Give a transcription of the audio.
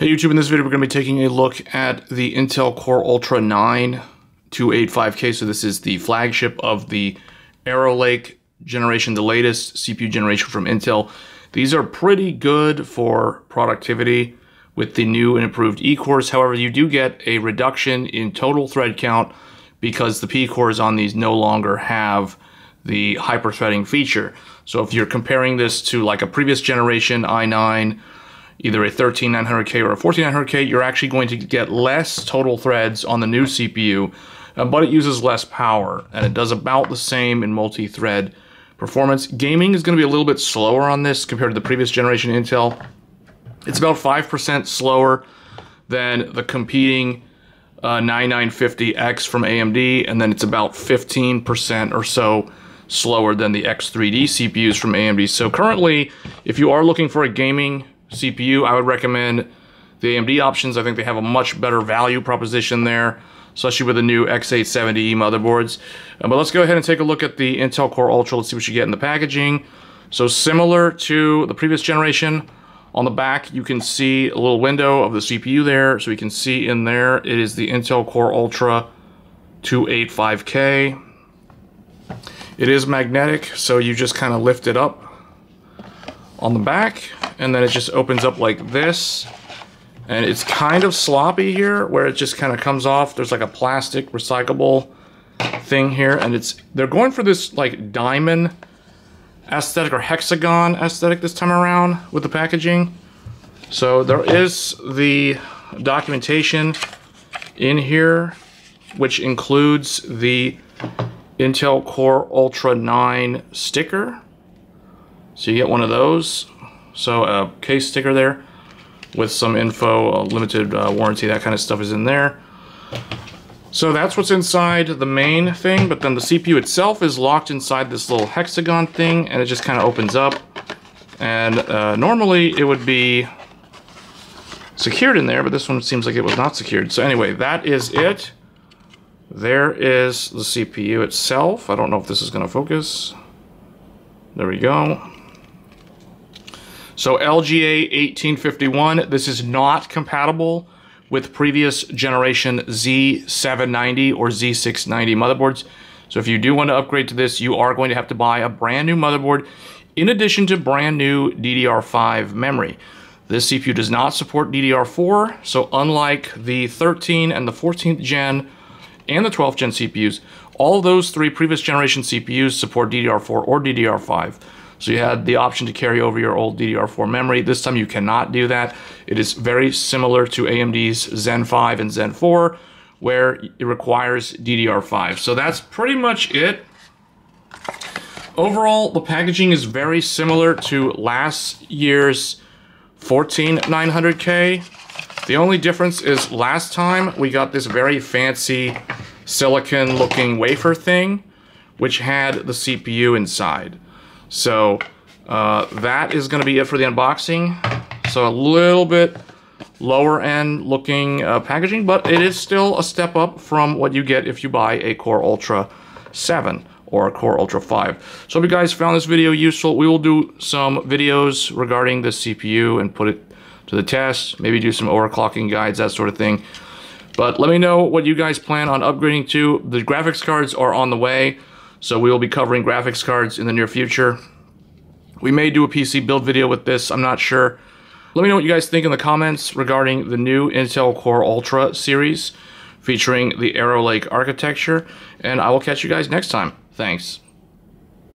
Hey YouTube, in this video we're going to be taking a look at the Intel Core Ultra 9 285K. So this is the flagship of the Arrow Lake generation, the latest CPU generation from Intel. These are pretty good for productivity with the new and improved E cores. However, you do get a reduction in total thread count because the P cores on these no longer have the hyper-threading feature. So if you're comparing this to like a previous generation i9, either a 13900K or a 14900K, you're actually going to get less total threads on the new CPU, but it uses less power, and it does about the same in multi-thread performance. Gaming is going to be a little bit slower on this compared to the previous generation Intel. It's about 5% slower than the competing 9950X from AMD, and then it's about 15% or so slower than the X3D CPUs from AMD. So currently, if you are looking for a gaming CPU, I would recommend the AMD options. I think they have a much better value proposition there, especially with the new X870E motherboards. But let's go ahead and take a look at the Intel Core Ultra. Let's see what you get in the packaging. So similar to the previous generation, on the back you can see a little window of the CPU there. So you can see in there it is the Intel Core Ultra 285K. It is magnetic, so you just kind of lift it up on the back, and then it just opens up like this. And it's kind of sloppy here where it just kind of comes off. There's like a plastic recyclable thing here, and they're going for this like diamond aesthetic or hexagon aesthetic this time around with the packaging. So there is the documentation in here, which includes the Intel Core Ultra 9 sticker. So you get one of those. So a case sticker there with some info, limited warranty, that kind of stuff is in there. So that's what's inside the main thing, but then the CPU itself is locked inside this little hexagon thing, and it just kind of opens up. And normally it would be secured in there, but this one seems like it was not secured. So anyway, that is it. There is the CPU itself. I don't know if this is going to focus. There we go. So LGA1851, this is not compatible with previous generation Z790 or Z690 motherboards. So if you do want to upgrade to this, you are going to have to buy a brand new motherboard in addition to brand new DDR5 memory. This CPU does not support DDR4, so unlike the 13th and the 14th gen and the 12th gen CPUs, all those three previous generation CPUs support DDR4 or DDR5. So you had the option to carry over your old DDR4 memory. This time you cannot do that. It is very similar to AMD's Zen 5 and Zen 4, where it requires DDR5. So that's pretty much it. Overall, the packaging is very similar to last year's 14900K. The only difference is last time we got this very fancy silicon-looking wafer thing, which had the CPU inside. So that is going to be it for the unboxing. So a little bit lower end looking packaging, but it is still a step up from what you get if you buy a Core Ultra 7 or a Core Ultra 5. So if you guys found this video useful, we will do some videos regarding the CPU and put it to the test, maybe do some overclocking guides, that sort of thing. But let me know what you guys plan on upgrading to. The graphics cards are on the way. So we will be covering graphics cards in the near future. We may do a PC build video with this, I'm not sure. Let me know what you guys think in the comments regarding the new Intel Core Ultra series featuring the Arrow Lake architecture, and I will catch you guys next time. Thanks.